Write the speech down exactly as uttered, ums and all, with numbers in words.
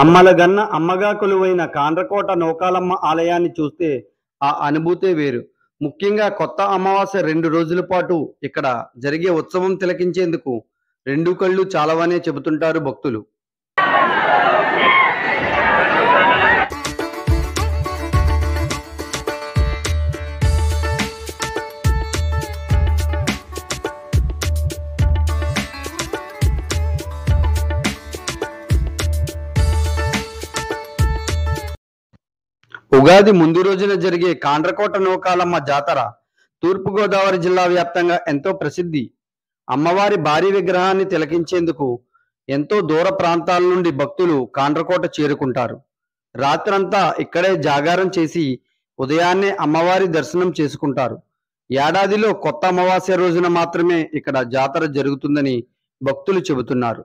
అమ్మలగన్న అమ్మగా కొలువైన కాండ్రకోట నోకాలమ్మ ఆలయాన్ని చూస్తే ఆ అనుభూతే వేరు. ముఖ్యంగా కొత్త అమావాస్య రెండు రోజుల పాటు ఇక్కడ జరిగే ఉత్సవం తిలకించేందుకు రెండు కళ్ళు చాలవనే చెబుతుంటారు భక్తులు. ఉగాది ముందు రోజున జరిగే కాండ్రకోట నోకాలమ్మ జాతర తూర్పుగోదావరి జిల్లా వ్యాప్తంగా ఎంతో ప్రసిద్ధి. అమ్మవారి భారీ విగ్రహాన్ని తిలకించేందుకు ఎంతో దూర ప్రాంతాల నుండి భక్తులు కాండ్రకోట చేరుకుంటారు. రాత్రంతా ఇక్కడే జాగారం చేసి ఉదయాన్నే అమ్మవారి దర్శనం చేసుకుంటారు. ఏడాదిలో కొత్త అమావాస్య రోజున మాత్రమే ఇక్కడ జాతర జరుగుతుందని భక్తులు చెబుతున్నారు.